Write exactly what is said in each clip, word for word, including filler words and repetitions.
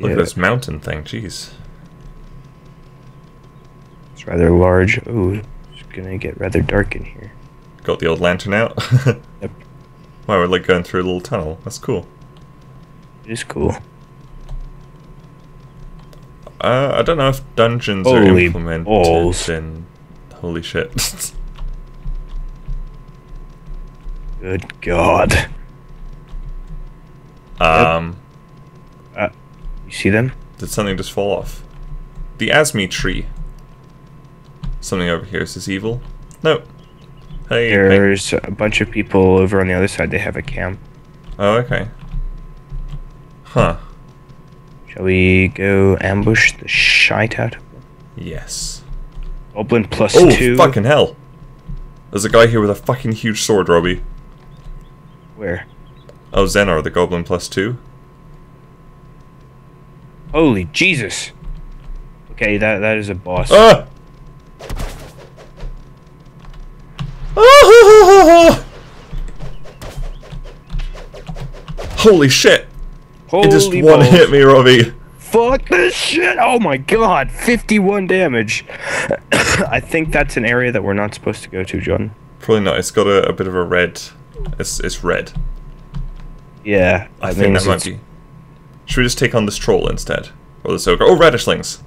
Look yeah. at this mountain thing, jeez. It's rather large. Ooh, it's gonna get rather dark in here. Got the old lantern out? Yep. Wow, we're like going through a little tunnel. That's cool. It is cool. Uh, I don't know if dungeons Holy are implemented balls. in... Holy shit. Good God. Um... Yep. Uh, you see them? Did something just fall off? The Asmi tree. Something over here. Is this evil? No. Hey, There's hey. a bunch of people over on the other side. They have a camp. Oh, okay. Huh. Shall we go ambush the shite out of them? Yes. Goblin plus oh, two. Oh, fucking hell. There's a guy here with a fucking huge sword, Robby. Where? Oh, Zenor, the goblin plus two. Holy Jesus. Okay, that that is a boss. Ah! Holy shit. Holy it just one balls. hit me, Robby. Fuck this shit! Oh my God, fifty-one damage. I think that's an area that we're not supposed to go to, John. Probably not. It's got a, a bit of a red. It's it's red. Yeah. I think that might be. Should we just take on this troll instead, or this ogre? Oh, Radishlings.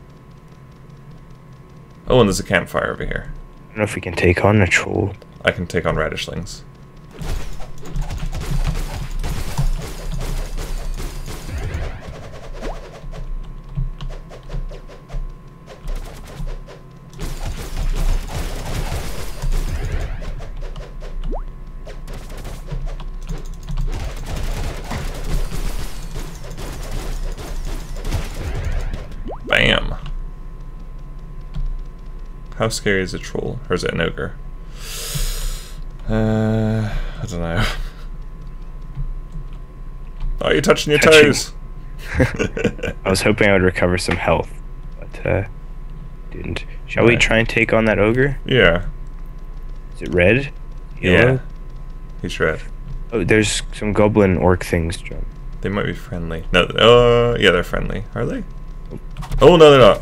Oh, and there's a campfire over here. I don't know if we can take on a troll. I can take on Radishlings. Bam! How scary is a troll? Or is it an ogre? Uh, I don't know. Oh, you're touching your touching. toes! I was hoping I would recover some health, but uh, didn't. Shall yeah. we try and take on that ogre? Yeah. Is it red? Yellow? Yeah. He's red. Oh, there's some goblin orc things, John. They might be friendly. No, uh, yeah, they're friendly. Are they? Oh, no, they're not.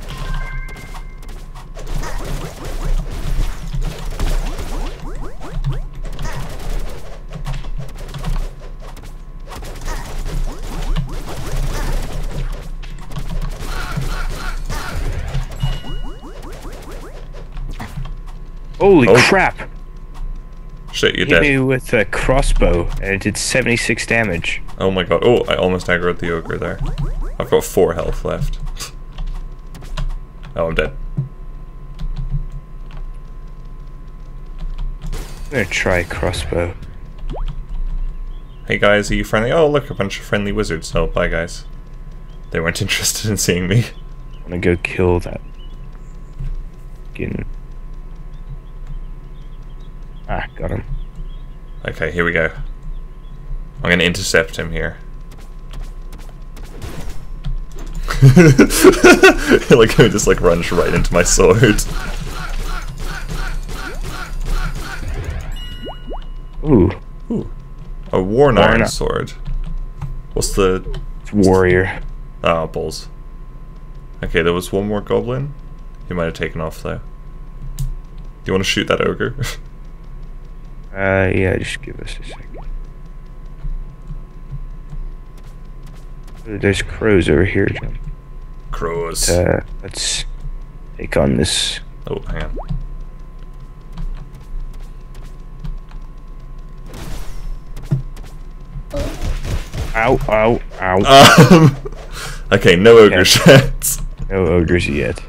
Holy oh. crap! Shit, you're dead. Hit me with a crossbow, and it did seventy-six damage. Oh my God. Oh, I almost aggroed the ogre there. I've got four health left. Oh, I'm dead. I'm gonna try crossbow. Hey guys, are you friendly? Oh look, a bunch of friendly wizards. Oh, bye guys. They weren't interested in seeing me. I'm gonna go kill that Ginn. Ah, got him. Okay, here we go. I'm gonna intercept him here. Like I just like runs right into my sword. Ooh, ooh, a worn iron sword. What's the it's warrior? Ah, oh, balls. Okay, there was one more goblin. He might have taken off though. Do you want to shoot that ogre? uh, yeah, just give us a second. There's crows over here, John. Crows. Uh, let's take on this. Oh, hang on. Ow, ow, ow. Um, okay, no ogres okay. yet. No ogres yet.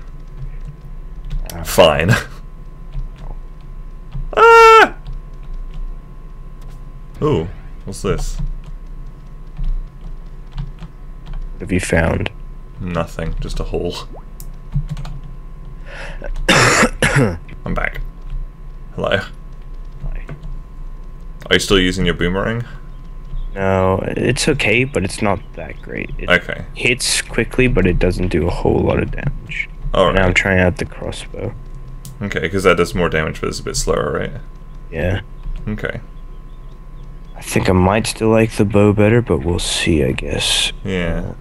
Ow. Fine. Ah! Ooh, what's this? What have you found? Nothing, just a hole. I'm back. Hello. Hi. Are you still using your boomerang? No, it's okay, but it's not that great. It okay. hits quickly, but it doesn't do a whole lot of damage. Alright. Now I'm trying out the crossbow. Okay, because that does more damage, but it's a bit slower, right? Yeah. Okay. I think I might still like the bow better, but we'll see, I guess. Yeah. Uh,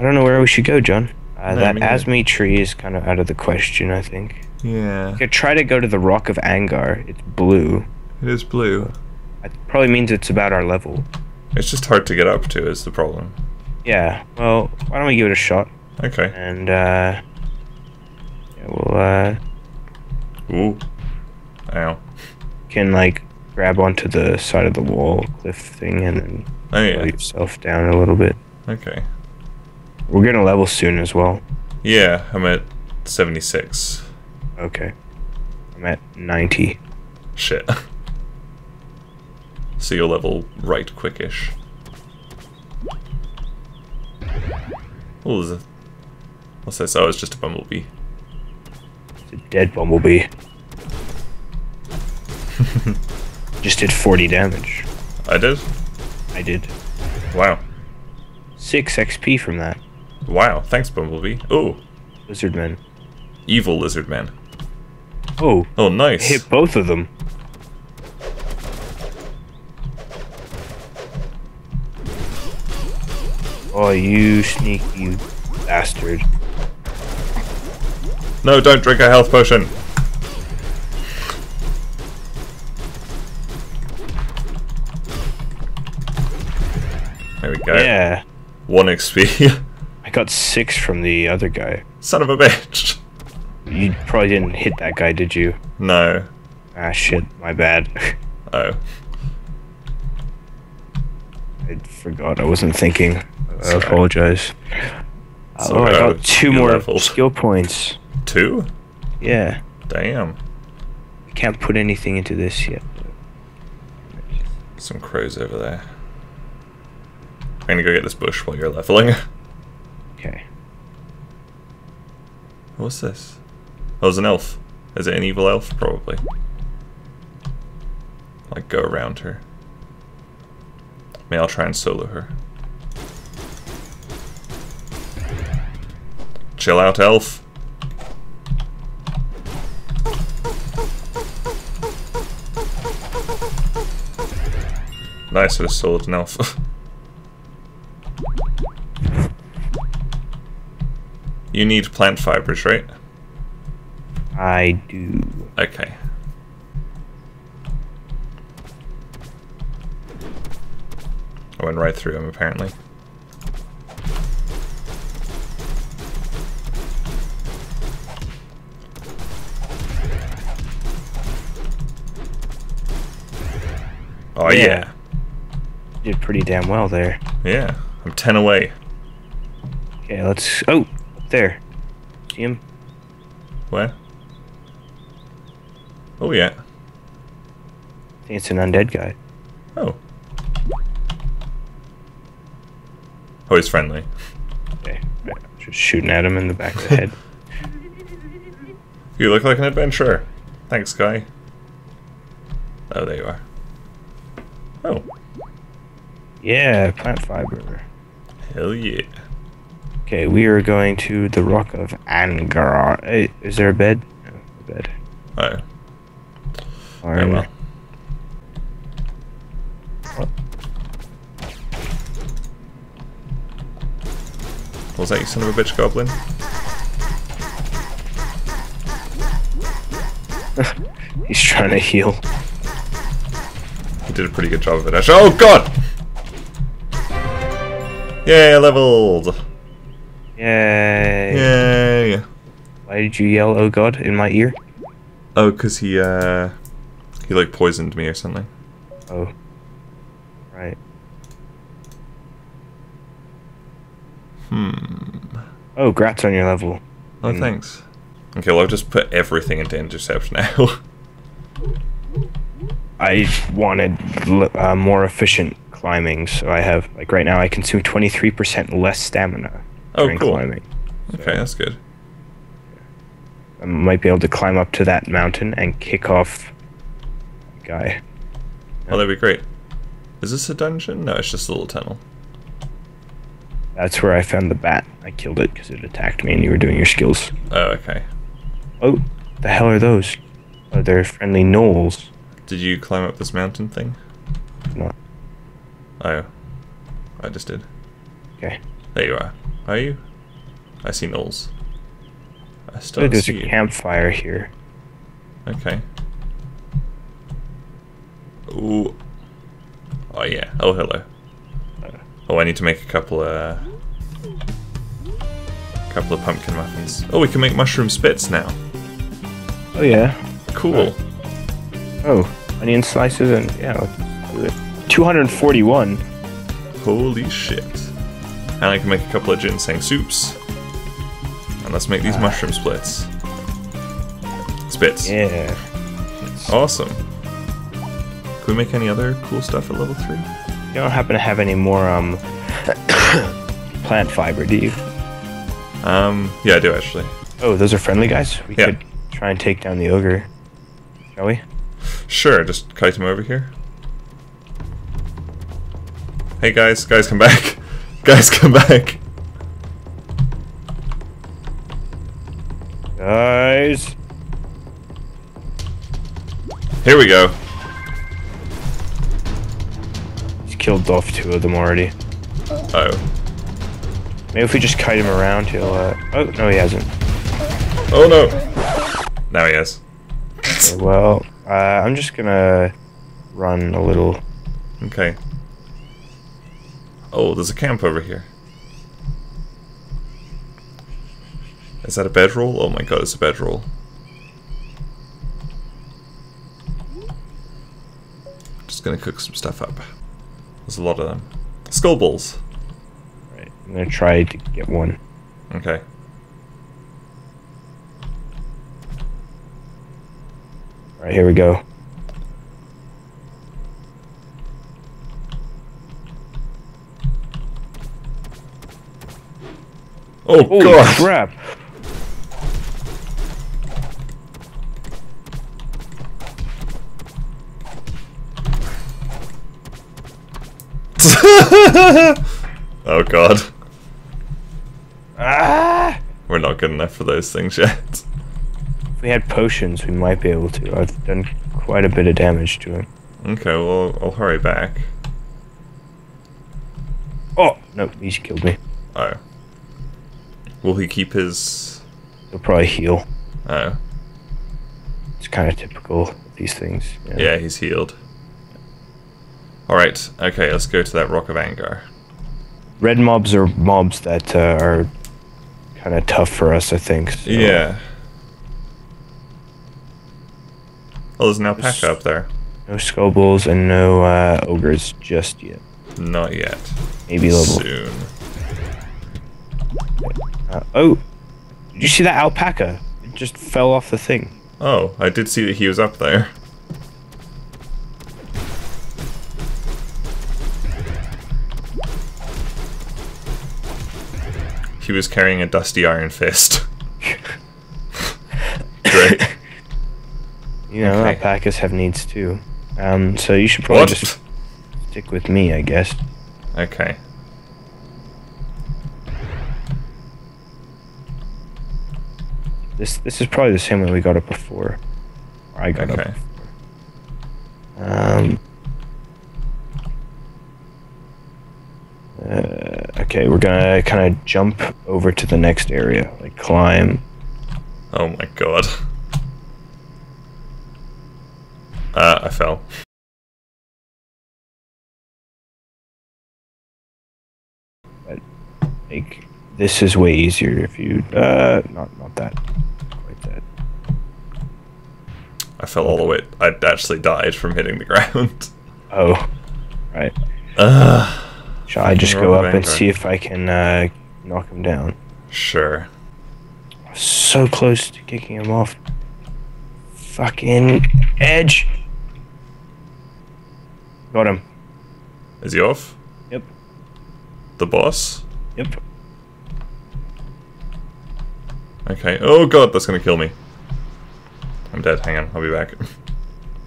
I don't know where we should go, John. Uh, no, that Asmi tree is kind of out of the question, I think. Yeah. You could try to go to the Rock of Angar. It's blue. It is blue. That probably means it's about our level. It's just hard to get up to, is the problem. Yeah. Well, why don't we give it a shot? Okay. And, uh... yeah, we'll, uh... Ooh. Ow. Can, like, grab onto the side of the wall cliff thing and then... Oh, yeah. Pull yourself down a little bit. Okay. We're gonna level soon as well. Yeah, I'm at seventy-six. Okay. I'm at ninety. Shit. So you'll level right quickish. Oh, there's a... What's this? Oh, it's just a bumblebee. It's a dead bumblebee. Just did forty damage. I did? I did. Wow. six X P from that. Wow, thanks, Bumblebee. Oh. Lizardman. Evil Lizardman. Oh. Oh, nice. Hit both of them. Oh, you sneaky bastard. No, don't drink a health potion. There we go. Yeah. One X P. I got six from the other guy. Son of a bitch. You probably didn't hit that guy, did you? No. Ah, shit. My bad. Oh. I forgot. I wasn't thinking. I apologize. Sorry. Oh, I got two more leveled. Skill points. Two? Yeah. Damn. I can't put anything into this yet. Some crows over there. I'm gonna go get this bush while you're leveling. Okay. What's this? Oh, it's an elf. Is it an evil elf? Probably. Like, go around her. Maybe I'll try and solo her. Chill out, elf. Nice, I just soloed an elf. You need plant fibers, right? I do. Okay. I went right through him, apparently. Oh, yeah. yeah. You did pretty damn well there. Yeah. I'm ten away. Okay, let's... Oh! There. See him? Where? Oh, yeah. I think it's an undead guy. Oh. Oh, he's friendly. Okay. Just shooting at him in the back of the head. You look like an adventurer. Thanks, guy. Oh, there you are. Oh. Yeah, plant fiber. Hell yeah. Okay, we are going to the Rock of Angar. Hey, is there a bed? No, a bed. Oh. Alright. Oh, well. What? What was that, you son of a bitch goblin? He's trying to heal. He did a pretty good job of it, actually. Oh, God! Yay, I leveled! Yay. Yay. Why did you yell, oh god, in my ear? Oh, because he, uh, he, like, poisoned me or something. Oh. Right. Hmm. Oh, grats on your level. Oh, and thanks. Okay, well, I've just put everything into intercept now. I wanted uh, more efficient climbing, so I have, like, right now I consume twenty-three percent less stamina. Oh, cool. Climbing, so. Okay, that's good. I might be able to climb up to that mountain and kick off the guy. Oh, that'd be great. Is this a dungeon? No, it's just a little tunnel. That's where I found the bat. I killed it because it attacked me and you were doing your skills. Oh, okay. Oh, the hell are those? Oh, they're friendly gnolls. Did you climb up this mountain thing? No. Oh. I just did. Okay. There you are. Are you? I see Knowles. I still there's see a you. Campfire here. Okay. Ooh. Oh yeah. Oh hello. Oh, I need to make a couple of a couple of pumpkin muffins. Oh, we can make mushroom spits now. Oh yeah. Cool. Oh, oh onion slices and yeah, two hundred forty-one. Holy shit! And I can make a couple of ginseng soups. And let's make these uh, mushroom splits. Spits. Yeah. Awesome. Can we make any other cool stuff at level three? You don't happen to have any more um plant fiber, do you? Um, yeah, I do actually. Oh, those are friendly guys. We yeah. could try and take down the ogre, shall we? Sure. Just kite him over here. Hey guys, guys, come back! Guys, come back! Guys! Here we go. He's killed off two of them already. Oh. Maybe if we just kite him around, he'll, uh... Oh, no, he hasn't. Oh, no! Now he has. Okay, well, uh, I'm just gonna run a little. Okay. Oh, there's a camp over here. Is that a bedroll? Oh my god, it's a bedroll. Just gonna cook some stuff up. There's a lot of them. Skull balls! Right, I'm gonna try to get one. Okay. Alright, here we go. Oh, holy god! Crap! Oh god! Ah! We're not good enough for those things yet. If we had potions, we might be able to. I've done quite a bit of damage to him. Okay, well, I'll hurry back. Oh no! He's killed me. Oh. Will he keep his... He'll probably heal. Oh. It's kind of typical of these things. Yeah. Yeah, he's healed. Alright, okay, let's go to that Rock of Angar. Red mobs are mobs that uh, are kind of tough for us, I think. So. Yeah. Oh, there's an alpaca up there. No scobles and no uh, ogres just yet. Not yet. Maybe level. Soon. Uh, oh, did you see that alpaca? It just fell off the thing. Oh, I did see that he was up there. He was carrying a dusty iron fist. Great. You know, okay. Alpacas have needs too. Um, so you should probably what? just stick with me, I guess. Okay. This this is probably the same way we got it before. Or I got okay. it before. Um, uh, okay, we're gonna kind of jump over to the next area, like climb. Oh my god. Uh, I fell. But, like, this is way easier if you... Uh, not, not that. I fell all the way. I actually died from hitting the ground. Oh, right. Uh, Shall I just go up and see if I can uh, knock him down? Sure. I was so close to kicking him off. Fucking edge. Got him. Is he off? Yep. The boss? Yep. Okay. Oh god, that's gonna kill me. I'm dead, hang on, I'll be back.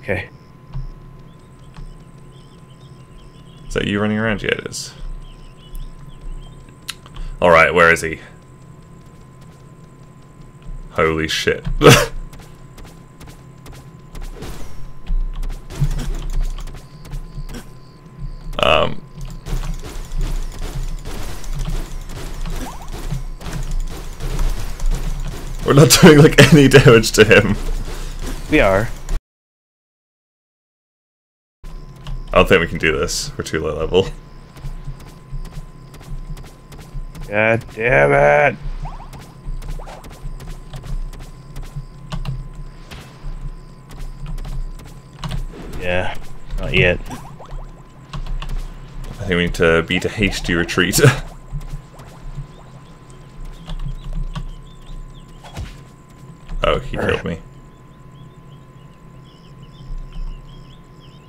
Okay. Is that you running around? Yeah, it is. Alright, where is he? Holy shit. um. We're not doing like any damage to him. We are. I don't think we can do this. We're too low level. God damn it! Yeah, not yet. I think we need to beat a hasty retreat. Oh, he All killed right. me.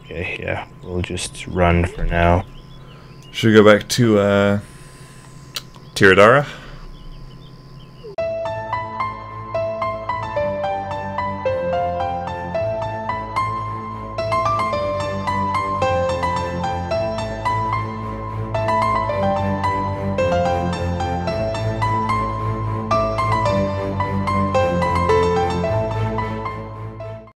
Okay, yeah, we'll just run for now. Should we go back to uh, Tiridara?